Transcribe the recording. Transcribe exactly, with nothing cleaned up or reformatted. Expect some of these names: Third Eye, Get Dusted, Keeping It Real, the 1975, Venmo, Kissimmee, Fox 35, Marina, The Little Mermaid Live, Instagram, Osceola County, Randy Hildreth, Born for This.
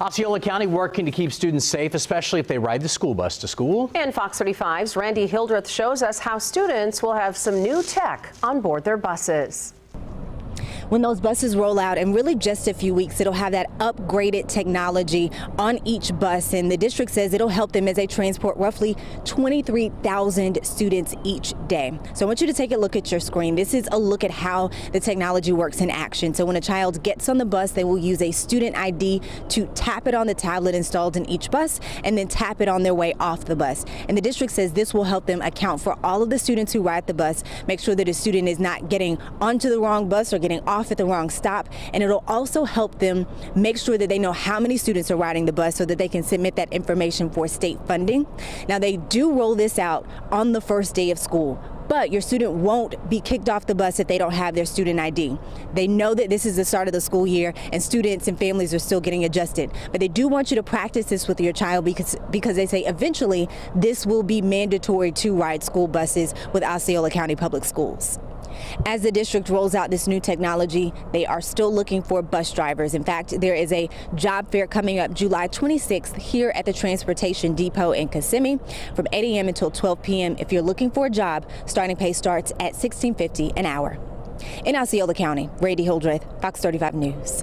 Osceola County working to keep students safe, especially if they ride the school bus to school. And Fox thirty-five's Randy Hildreth shows us how students will have some new tech on board their buses. When those buses roll out in really just a few weeks, it'll have that upgraded technology on each bus, and the district says it'll help them as they transport roughly twenty-three thousand students each day. So I want you to take a look at your screen. This is a look at how the technology works in action. So when a child gets on the bus, they will use a student I D to tap it on the tablet installed in each bus and then tap it on their way off the bus. And the district says this will help them account for all of the students who ride the bus, make sure that a student is not getting onto the wrong bus or getting off off at the wrong stop, and it'll also help them make sure that they know how many students are riding the bus so that they can submit that information for state funding. Now, they do roll this out on the first day of school, but your student won't be kicked off the bus if they don't have their student I D. They know that this is the start of the school year and students and families are still getting adjusted, but they do want you to practice this with your child because because they say eventually this will be mandatory to ride school buses with Osceola County Public Schools. As the district rolls out this new technology, they are still looking for bus drivers. In fact, there is a job fair coming up July twenty-sixth here at the Transportation Depot in Kissimmee from eight A M until twelve P M If you're looking for a job, starting pay starts at sixteen fifty an hour. In Osceola County, Randy Hildreth, Fox thirty-five News.